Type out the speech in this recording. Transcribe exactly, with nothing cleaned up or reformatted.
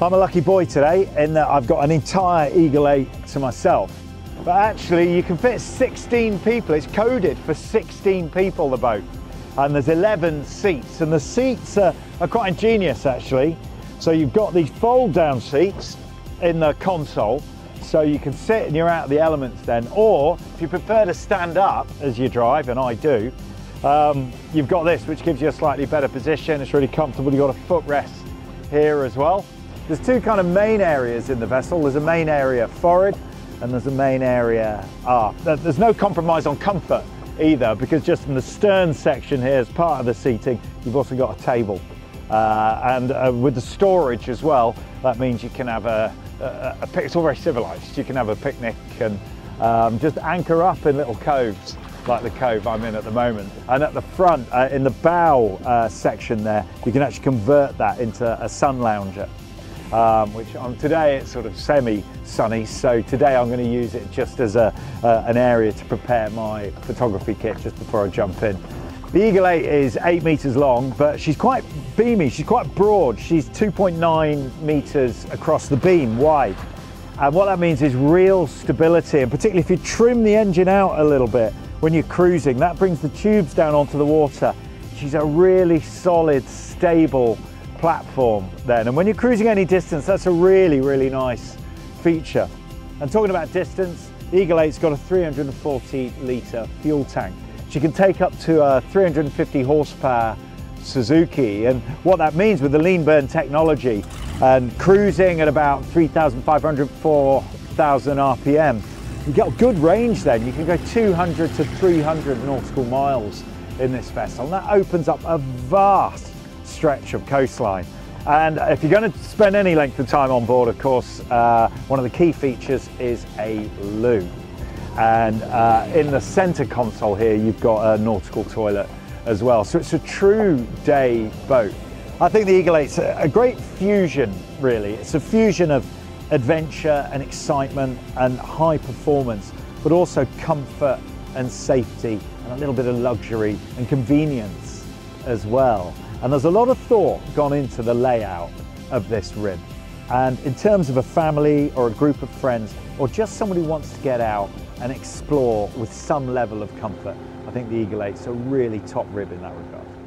I'm a lucky boy today in that I've got an entire Eagle eight to myself. But actually you can fit sixteen people. It's coded for sixteen people, the boat. And there's eleven seats, and the seats are, are quite ingenious actually. So you've got these fold down seats in the console, so you can sit and you're out of the elements then. Or if you prefer to stand up as you drive, and I do, um, you've got this, which gives you a slightly better position. It's really comfortable. You've got a footrest here as well. There's two kind of main areas in the vessel. There's a main area forward, and there's a main area aft. There's no compromise on comfort either, because just in the stern section here, as part of the seating, you've also got a table. Uh, and uh, with the storage as well, that means you can have a, a, a it's all very civilized. You can have a picnic and um, just anchor up in little coves, like the cove I'm in at the moment. And at the front, uh, in the bow uh, section there, you can actually convert that into a sun lounger, um, which on today it's sort of semi-sunny. So today I'm gonna use it just as a, uh, an area to prepare my photography kit just before I jump in. The Eagle eight is eight meters long, but she's quite beamy, she's quite broad. She's two point nine meters across the beam wide. And what that means is real stability, and particularly if you trim the engine out a little bit when you're cruising, that brings the tubes down onto the water. She's a really solid, stable platform then. And when you're cruising any distance, that's a really, really nice feature. And talking about distance, the Eagle eight's got a three hundred forty litre fuel tank. She can take up to a three hundred fifty horsepower Suzuki, and what that means with the lean burn technology and cruising at about three thousand five hundred, four thousand R P M, you get good range then. You can go two hundred to three hundred nautical miles in this vessel, and that opens up a vast stretch of coastline. And if you're going to spend any length of time on board, of course, uh, one of the key features is a loo. And uh, in the center console here, you've got a nautical toilet as well. So it's a true day boat. I think the Eagle eight's a great fusion, really. It's a fusion of adventure and excitement and high performance, but also comfort and safety and a little bit of luxury and convenience as well. And there's a lot of thought gone into the layout of this rib. And in terms of a family or a group of friends, or just somebody who wants to get out and explore with some level of comfort, I think the Eagle eight's a really top rib in that regard.